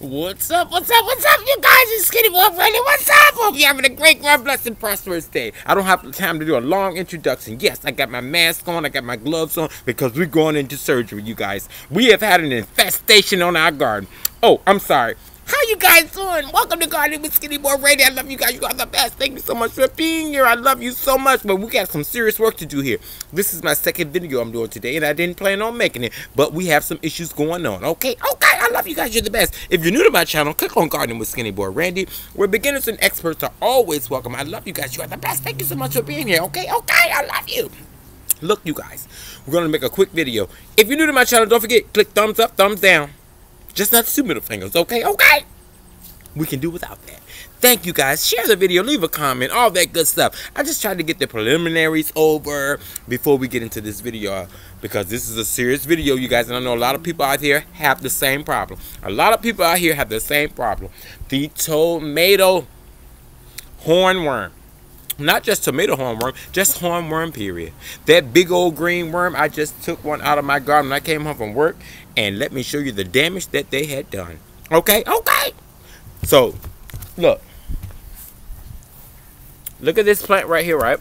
What's up, you guys? It's SkinnyBoyRandy. What's up? Hope you're having a great, God blessed, and prosperous day. I don't have the time to do a long introduction. Yes, I got my mask on, I got my gloves on, because we're going into surgery, you guys. We have had an infestation on our garden. Oh, I'm sorry. How you guys doing? Welcome to Gardening with SkinnyBoyRandy. I love you guys. You guys are the best. Thank you so much for being here. I love you so much, but we got some serious work to do here. This is my second video I'm doing today, and I didn't plan on making it, but we have some issues going on, okay? Okay, I love you guys. You're the best. If you're new to my channel, click on Gardening with SkinnyBoyRandy, where beginners and experts are always welcome. I love you guys. You are the best. Thank you so much for being here, okay? Okay, I love you. Look, you guys, we're going to make a quick video. If you're new to my channel, don't forget, click thumbs up, thumbs down. Just not two middle fingers, okay? Okay! We can do without that. Thank you, guys. Share the video, leave a comment, all that good stuff. I just tried to get the preliminaries over before we get into this video, because this is a serious video, you guys, and I know a lot of people out here have the same problem. A lot of people out here have the same problem. The tomato horn worm. Not just tomato hornworm, just hornworm, period. That big old green worm, I just took one out of my garden when I came home from work, and let me show you the damage that they had done. Okay, okay. So, look. Look at this plant right here, right?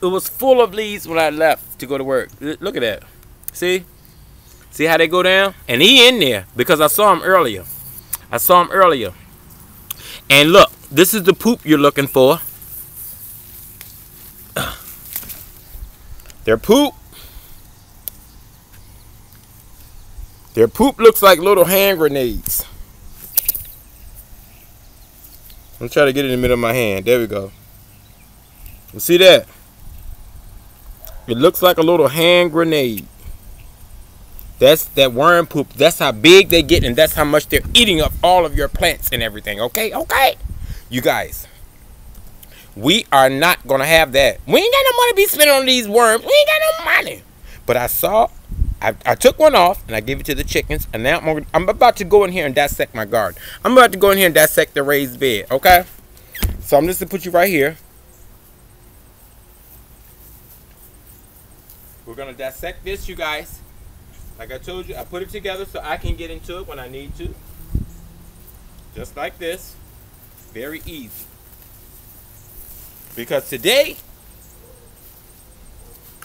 It was full of leaves when I left to go to work. Look at that. See? See how they go down? And he in there, because I saw him earlier. And look, this is the poop you're looking for. Their poop looks like little hand grenades. I'm trying to get it in the middle of my hand. There we go. You see that? It looks like a little hand grenade. That's that worm poop. That's how big they get, and that's how much they're eating up all of your plants and everything. Okay? Okay? You guys, we are not going to have that. We ain't got no money to be spending on these worms. We ain't got no money. But I saw, I took one off, and I gave it to the chickens. And now I'm about to go in here and dissect my garden. I'm about to go in here and dissect the raised bed, okay? So I'm just going to put you right here. We're going to dissect this, you guys. Like I told you, I put it together so I can get into it when I need to. Just like this. Very easy. Because today,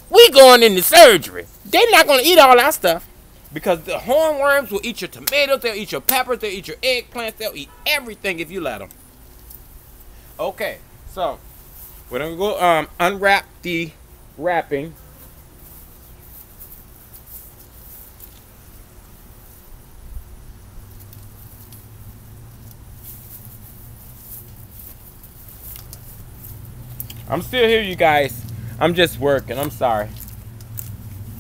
we going into surgery. They're not going to eat all our stuff. Because the hornworms will eat your tomatoes, they'll eat your peppers, they'll eat your eggplants, they'll eat everything if you let them. Okay, so we're going to go unwrap the wrapping. I'm still here, you guys. I'm just working. I'm sorry.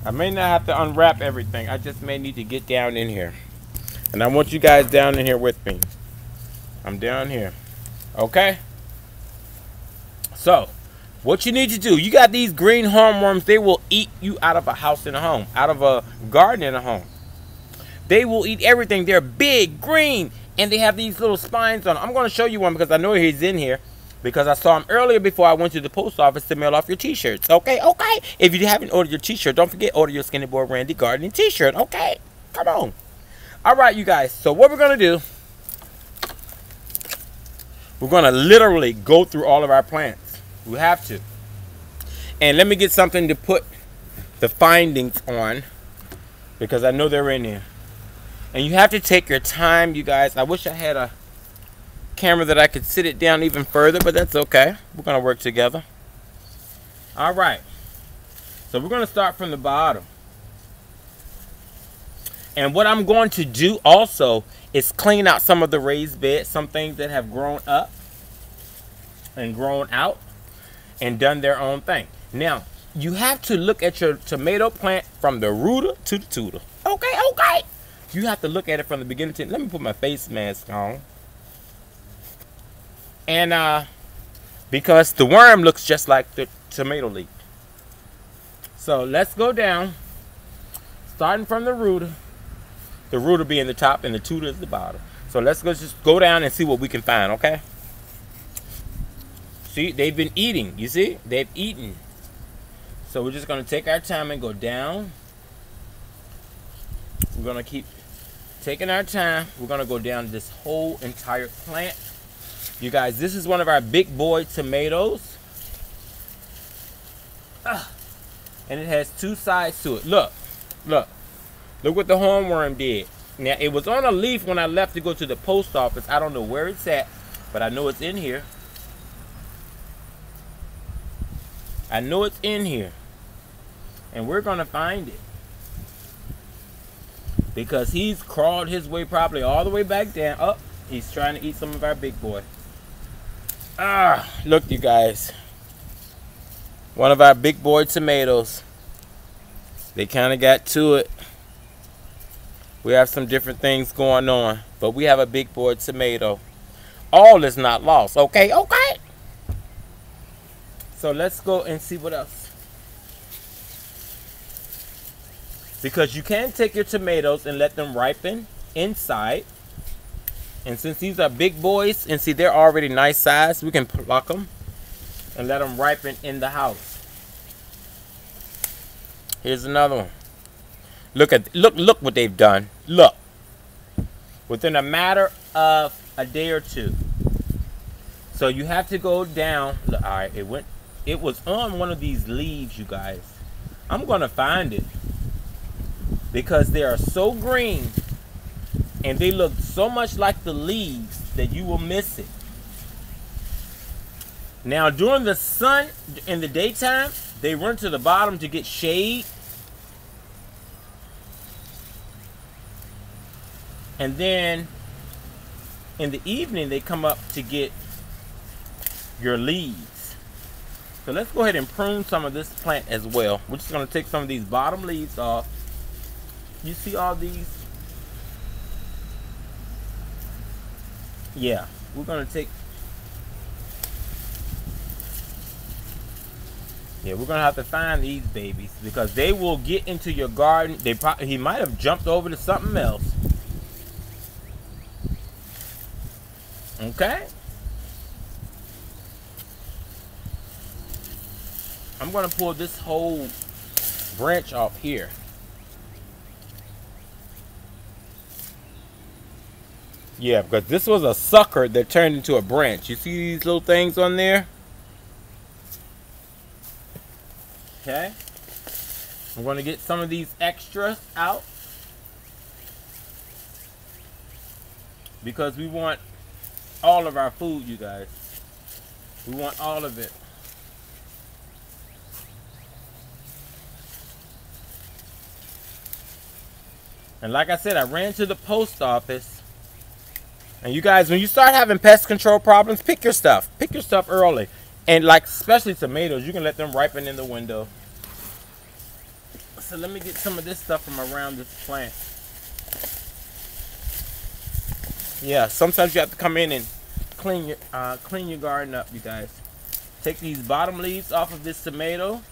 I may not have to unwrap everything. I just may need to get down in here. And I want you guys down in here with me. I'm down here. Okay? So, what you need to do, you got these green hornworms. They will eat you out of a house and a home, out of a garden and a home. They will eat everything. They're big, green, and they have these little spines on them. I'm going to show you one because I know he's in here. Because I saw him earlier before I went to the post office to mail off your t-shirts. Okay, okay. If you haven't ordered your t-shirt, don't forget, order your SkinnyBoyRandy Gardening t-shirt. Okay, come on. All right, you guys. So what we're going to do, we're going to literally go through all of our plants. We have to. And let me get something to put the findings on, because I know they're in there. And you have to take your time, you guys. I wish I had a camera that I could sit it down even further, but that's okay. We're gonna work together. All right, so we're gonna start from the bottom. And what I'm going to do also is clean out some of the raised beds, some things that have grown up and grown out and done their own thing. Now you have to look at your tomato plant from the rooter to the tutor. Okay, okay. You have to look at it from the beginning to. Let me put my face mask on. And because the worm looks just like the tomato leaf. So let's go down, starting from the rooter being the top and the tutor is the bottom. So let's go, just go down and see what we can find, okay? See, they've been eating, you see? They've eaten. So we're just gonna take our time and go down. We're gonna keep taking our time, we're gonna go down this whole entire plant. You guys, this is one of our big boy tomatoes. And it has two sides to it. Look, look, look what the horn worm did. Now, it was on a leaf when I left to go to the post office. I don't know where it's at, but I know it's in here. I know it's in here. And we're gonna find it. Because he's crawled his way probably all the way back down. Oh, he's trying to eat some of our big boy. Ah, look, you guys. One of our big boy tomatoes. They kind of got to it. We have some different things going on. But we have a big boy tomato. All is not lost. Okay, okay. So let's go and see what else. Because you can take your tomatoes and let them ripen inside. And since these are big boys, and see they're already nice size, we can pluck them and let them ripen in the house. Here's another one. Look at, look what they've done. Look. Within a matter of a day or two. So you have to go down. Look, all right, it was on one of these leaves, you guys. I'm gonna find it. Because they are so green and they look so much like the leaves that you will miss it. Now during the sun, in the daytime, they run to the bottom to get shade. And then in the evening, they come up to get your leaves. So let's go ahead and prune some of this plant as well. We're just gonna take some of these bottom leaves off. You see all these? Yeah, we're gonna take. Yeah, we're gonna have to find these babies because they will get into your garden. They probably, he might have jumped over to something else. Okay. I'm gonna pull this whole branch off here. Yeah, because this was a sucker that turned into a branch. You see these little things on there? Okay. I'm going to get some of these extras out. Because we want all of our food, you guys. We want all of it. And like I said, I ran to the post office. And you guys, when you start having pest control problems, pick your stuff. Pick your stuff early. And like, especially tomatoes, you can let them ripen in the window. So let me get some of this stuff from around this plant. Yeah, sometimes you have to come in and clean your garden up, you guys. Take these bottom leaves off of this tomato.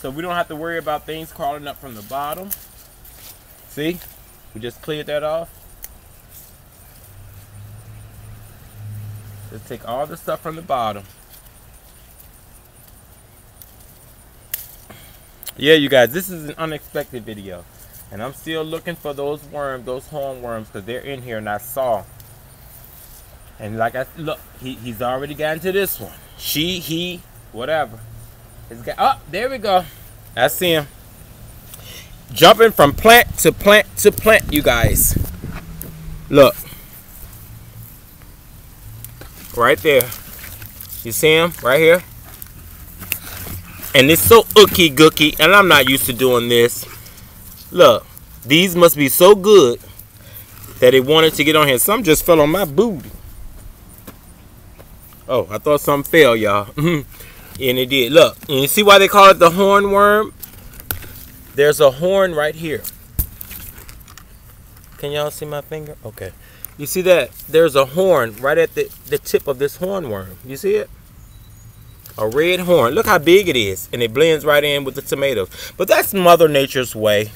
So we don't have to worry about things crawling up from the bottom. See? We just cleared that off. Let's take all the stuff from the bottom. Yeah, you guys, this is an unexpected video. And I'm still looking for those worms, those horn worms, because they're in here and I saw. And like I look, he's already gotten to this one. She, he, whatever. It's got, oh, there we go. I see him. Jumping from plant to plant to plant, you guys. Look. Right there, you see him right here, and it's so ooky gooky, and I'm not used to doing this. Look, these must be so good that it wanted to get on here. Some just fell on my booty. Oh, I thought some fell, y'all, and it did. Look, and you see why they call it the horn worm? There's a horn right here. Can y'all see my finger? Okay. You see that? There's a horn right at the tip of this horn worm. You see it? A red horn. Look how big it is. And it blends right in with the tomatoes. But that's Mother Nature's way.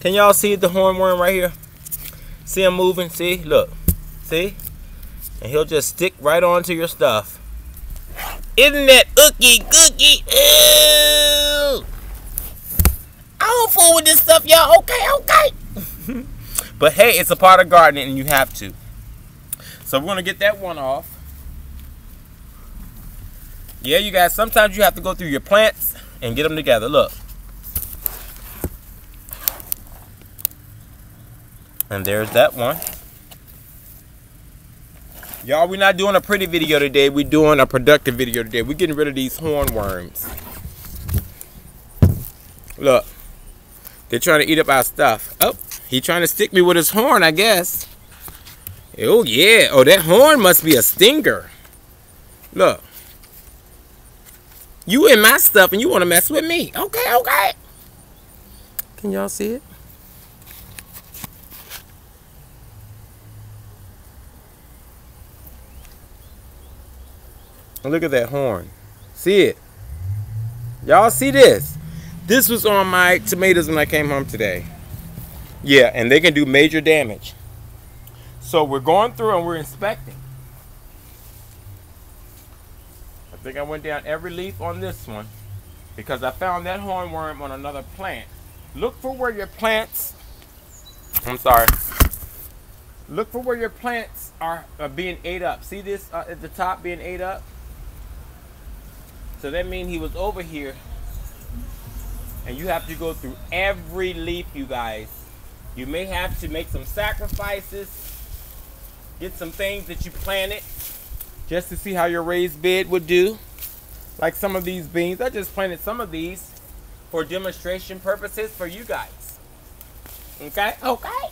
Can y'all see the horn worm right here? See him moving? See? Look. See? And he'll just stick right onto your stuff. Isn't that ookie gookie? Ew! I don't fool with this stuff, y'all. Okay, okay. But hey, it's a part of gardening and you have to. So we're going to get that one off. Yeah, you guys, sometimes you have to go through your plants and get them together. Look. And there's that one. Y'all, we're not doing a pretty video today. We're doing a productive video today. We're getting rid of these horn worms. Look. They're trying to eat up our stuff. Oh, he's trying to stick me with his horn, I guess. Oh, yeah. Oh, that horn must be a stinger. Look. You in my stuff and you want to mess with me. Okay, okay. Can y'all see it? Look at that horn. See it? Y'all see this? This was on my tomatoes when I came home today. Yeah, and they can do major damage. So we're going through and we're inspecting. I think I went down every leaf on this one because I found that hornworm on another plant. Look for where your plants, look for where your plants are being ate up. See this at the top being ate up? So that means he was over here. And you have to go through every leaf, you guys. You may have to make some sacrifices, get some things that you planted just to see how your raised bed would do. Like some of these beans, I just planted some of these for demonstration purposes for you guys. Okay, okay.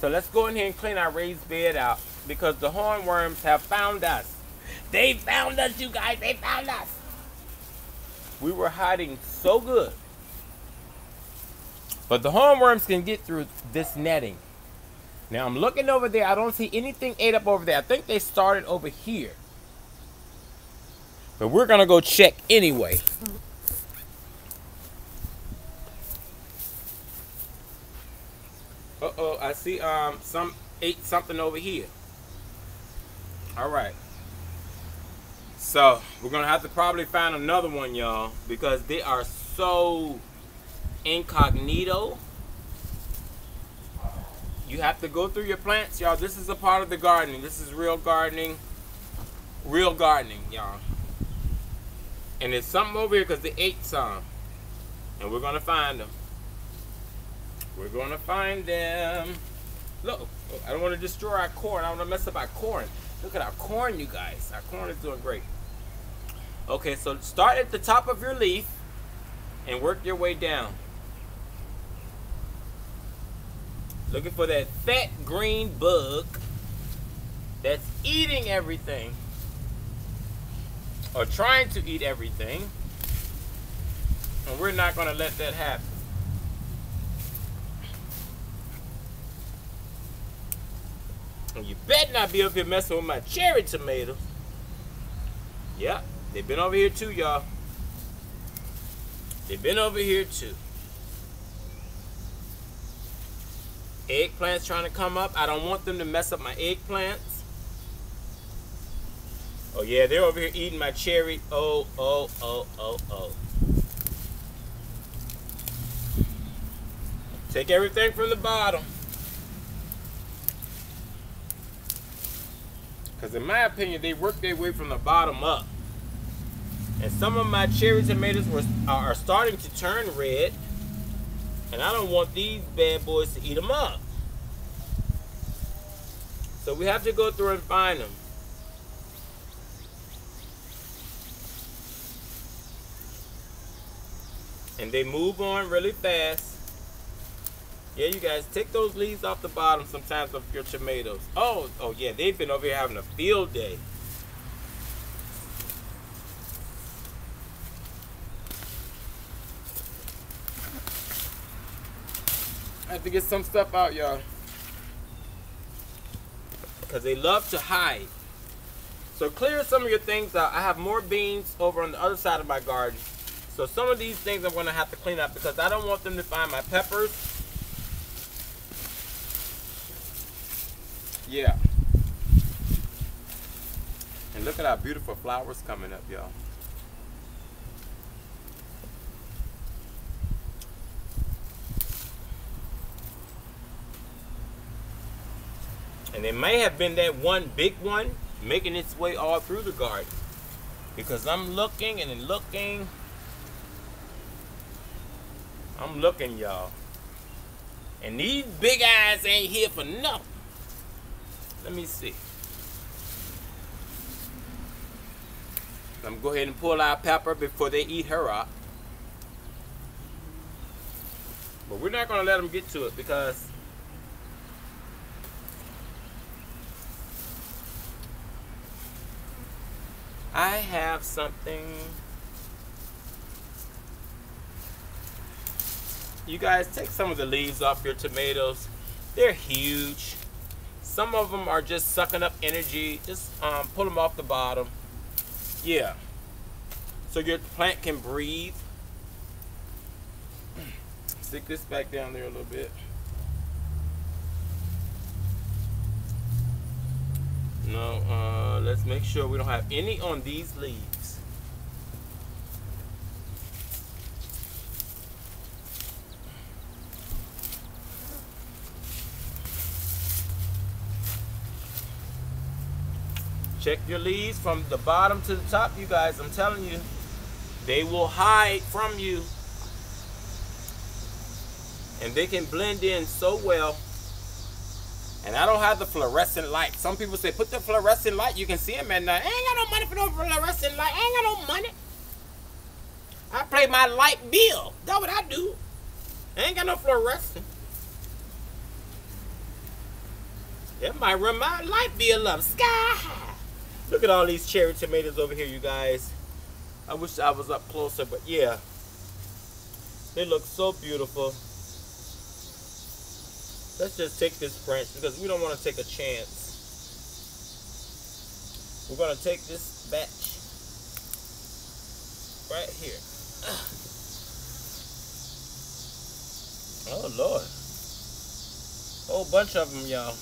So let's go in here and clean our raised bed out because the hornworms have found us. They found us, you guys, they found us. We were hiding so good. But the hornworms can get through this netting. Now I'm looking over there. I don't see anything ate up over there. I think they started over here. But we're going to go check anyway. Uh-oh, I see some ate something over here. All right. So, we're going to have to probably find another one, y'all, because they are so incognito. You have to go through your plants, y'all. This is a part of the gardening. This is real gardening, y'all. And there's something over here because they ate some. And we're going to find them. We're going to find them. Look, I don't want to destroy our corn. I don't want to mess up our corn. Look at our corn, you guys. Our corn is doing great. Okay, so start at the top of your leaf and work your way down. Looking for that fat green bug that's eating everything or trying to eat everything. And we're not going to let that happen. And you better not be up here messing with my cherry tomatoes. Yeah, they've been over here too, y'all. They've been over here too. Eggplants trying to come up. I don't want them to mess up my eggplants. Oh yeah, they're over here eating my cherry. Oh, oh, oh, oh, oh. Take everything from the bottom. Because in my opinion, they work their way from the bottom up. And some of my cherry tomatoes are starting to turn red. And I don't want these bad boys to eat them up. So we have to go through and find them. And they move on really fast. Yeah, you guys, take those leaves off the bottom sometimes of your tomatoes. Oh, oh yeah, they've been over here having a field day. I have to get some stuff out, y'all. Because they love to hide. So clear some of your things out. I have more beans over on the other side of my garden. So some of these things I'm going to have to clean up because I don't want them to find my peppers. Yeah. And look at our beautiful flowers coming up, y'all. And it may have been that one big one making its way all through the garden, because I'm looking and looking. I'm looking, y'all. And these big eyes ain't here for nothing. Let me see. I'm gonna go ahead and pull out Pepper before they eat her up. But we're not gonna let them get to it, because I have something. You guys, take some of the leaves off your tomatoes. They're huge. Some of them are just sucking up energy. Just pull them off the bottom. Yeah. So your plant can breathe. Stick this back down there a little bit. No, let's make sure we don't have any on these leaves. Check your leaves from the bottom to the top, you guys. I'm telling you, they will hide from you. And they can blend in so well. And I don't have the fluorescent light. Some people say, put the fluorescent light, you can see them at night. I ain't got no money for no fluorescent light. I ain't got no money. I pay my light bill. That's what I do. I ain't got no fluorescent. That might run my light bill up sky high. Look at all these cherry tomatoes over here, you guys. I wish I was up closer, but yeah. They look so beautiful. Let's just take this branch, because we don't want to take a chance. We're going to take this batch right here. Oh, Lord. Whole bunch of them, y'all.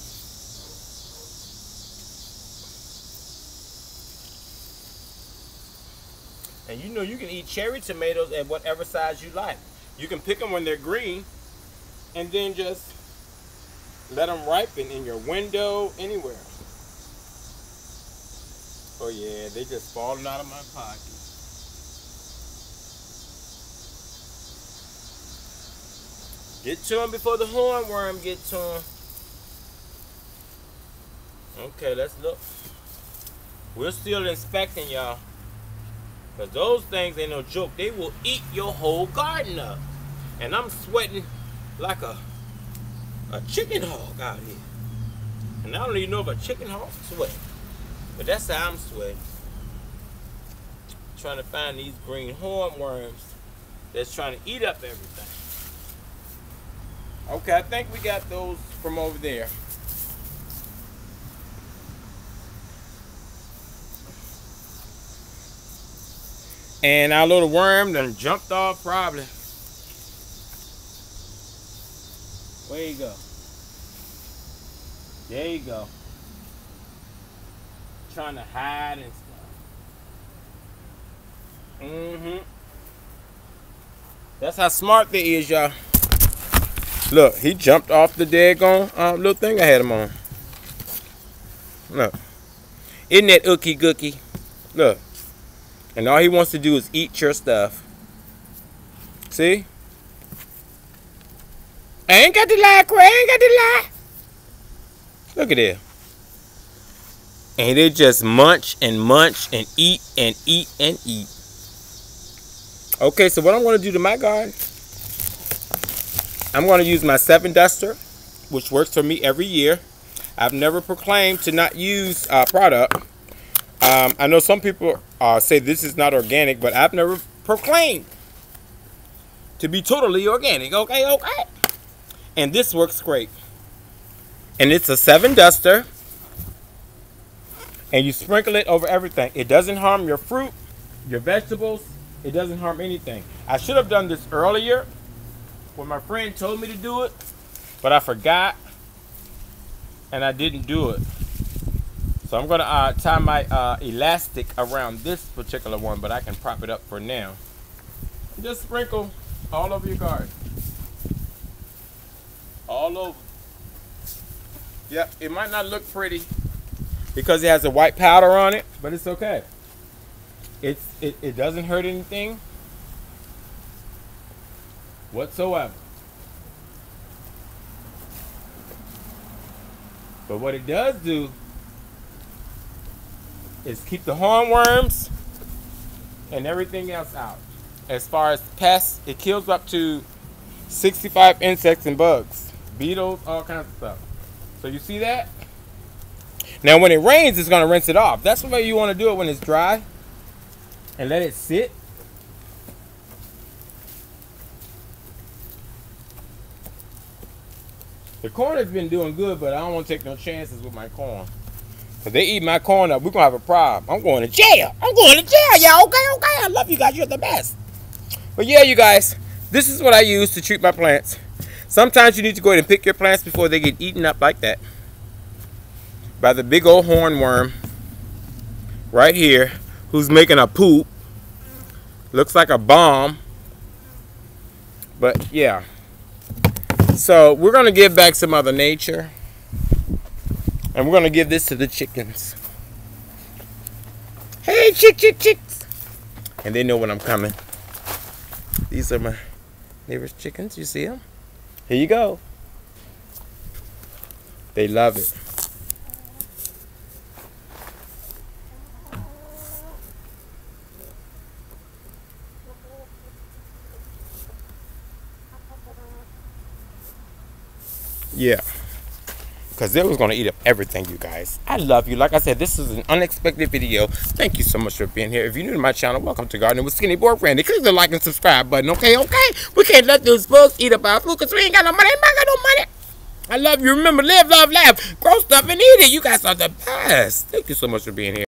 And you know you can eat cherry tomatoes at whatever size you like. You can pick them when they're green and then just let them ripen in your window, anywhere. Oh yeah, they just falling out of my pocket. Get to them before the horn worm gets to them. Okay, let's look. We're still inspecting, y'all. Because those things ain't no joke. They will eat your whole garden up. And I'm sweating like a chicken hog out here. And I don't even know if a chicken hog sweats. But that's how I'm sweating. Trying to find these green horn worms that's trying to eat up everything. Okay, I think we got those from over there. And our little worm done jumped off, probably. Where you go? There you go. Trying to hide and stuff. Mm-hmm. That's how smart they is, y'all. Look, he jumped off the daggone little thing I had him on. Look. Isn't that ookie gookie? Look. And all he wants to do is eat your stuff. See? I ain't got to lie, Quay. I ain't got to lie. Look at that. And they just munch and munch and eat and eat and eat. Okay, so what I'm going to do to my garden, I'm going to use my 7 duster, which works for me every year. I've never proclaimed to not use product. I know some people say this is not organic, but I've never proclaimed to be totally organic. Okay, okay. And this works great. And it's a 7 duster. And you sprinkle it over everything. It doesn't harm your fruit, your vegetables. It doesn't harm anything. I should have done this earlier when my friend told me to do it, but I forgot and I didn't do it. So I'm going to tie my elastic around this particular one, but I can prop it up for now. Just sprinkle all over your garden. All over. Yep, it might not look pretty because it has a white powder on it, but it's okay. It doesn't hurt anything whatsoever. But what it does do is keep the horn worms and everything else out. As far as pests, it kills up to 65 insects and bugs, beetles, all kinds of stuff. So you see that? Now when it rains, it's gonna rinse it off. That's the way you wanna do it when it's dry and let it sit. The corn has been doing good, but I don't want to take no chances with my corn. If they eat my corn up, we're going to have a problem. I'm going to jail. I'm going to jail, y'all. Okay, okay. I love you guys. You're the best. But yeah, you guys, this is what I use to treat my plants. Sometimes you need to go ahead and pick your plants before they get eaten up like that by the big old horn worm right here, who's making a poop. Looks like a bomb. But yeah. So we're going to give back some Mother Nature, and we're going to give this to the chickens. Hey, chicks. And they know when I'm coming. These are my neighbor's chickens. You see them? Here you go. They love it. Yeah, because they was going to eat up everything, you guys. I love you. Like I said, this is an unexpected video. Thank you so much for being here. If you're new to my channel, welcome to Gardening with SkinnyBoyRandy. Click the like and subscribe button, okay? Okay? We can't let those bugs eat up our food because we ain't got no money. I ain't got no money. I love you. Remember, live, love, laugh. Grow stuff and eat it. You guys are the best. Thank you so much for being here.